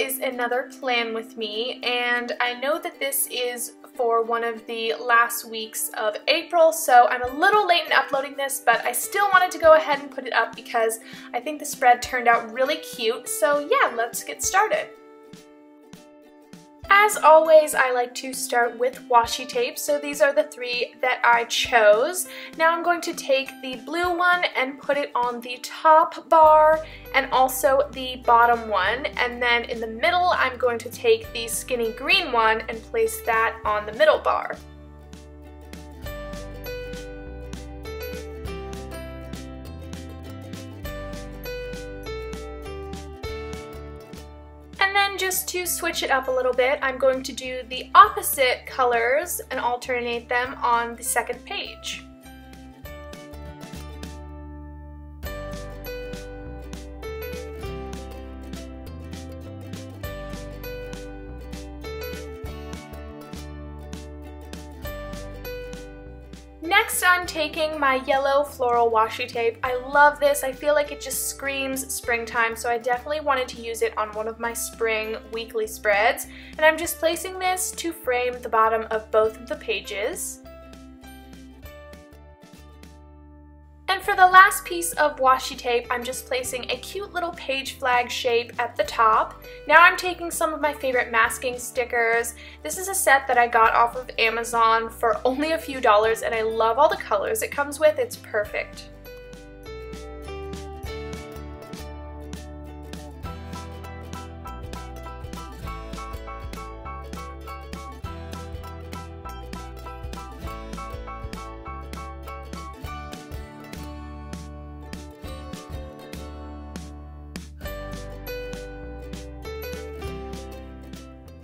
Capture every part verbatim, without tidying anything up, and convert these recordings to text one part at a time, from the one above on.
is another plan with me, and I know that this is for one of the last weeks of April, so I'm a little late in uploading this, but I still wanted to go ahead and put it up because I think the spread turned out really cute. So yeah, let's get started. As always, I like to start with washi tape, so these are the three that I chose. Now I'm going to take the blue one and put it on the top bar and also the bottom one, and then in the middle I'm going to take the skinny green one and place that on the middle bar. Just to switch it up a little bit, I'm going to do the opposite colors and alternate them on the second page. Next, I'm taking my yellow floral washi tape. I love this. I feel like it just screams springtime, so I definitely wanted to use it on one of my spring weekly spreads. And I'm just placing this to frame the bottom of both of the pages. And for the last piece of washi tape, I'm just placing a cute little page flag shape at the top. Now I'm taking some of my favorite masking stickers. This is a set that I got off of Amazon for only a few dollars, and I love all the colors it comes with. It's perfect.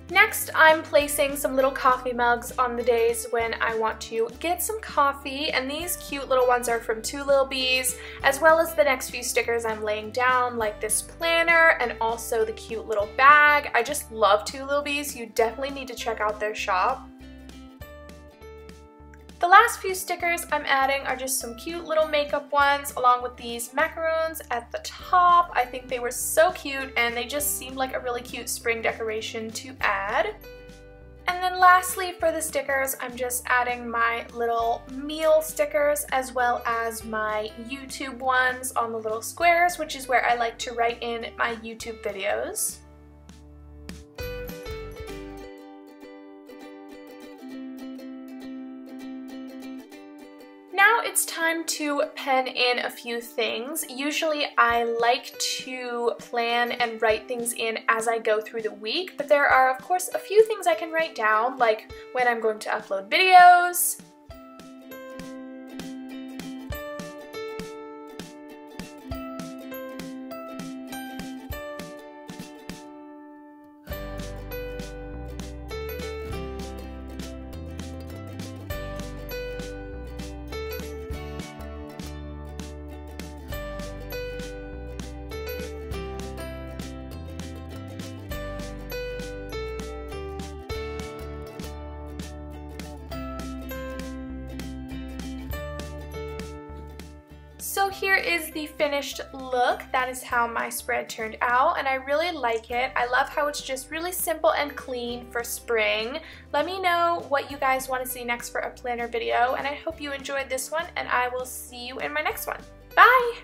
Next, I'm placing some little coffee mugs on the days when I want to get some coffee, and these cute little ones are from Two Little Bees, as well as the next few stickers I'm laying down, like this planner and also the cute little bag. I just love Two Little Bees. You definitely need to check out their shop. The last few stickers I'm adding are just some cute little makeup ones, along with these macaroons at the top. I think they were so cute, and they just seemed like a really cute spring decoration to add. And then lastly, for the stickers, I'm just adding my little meal stickers, as well as my YouTube ones on the little squares, which is where I like to write in my YouTube videos. Now it's time to pen in a few things. Usually I like to plan and write things in as I go through the week, but there are of course a few things I can write down, like when I'm going to upload videos, so here is the finished look. That is how my spread turned out, and I really like it. I love how it's just really simple and clean for spring. Let me know what you guys want to see next for a planner video, and I hope you enjoyed this one, and I will see you in my next one. Bye!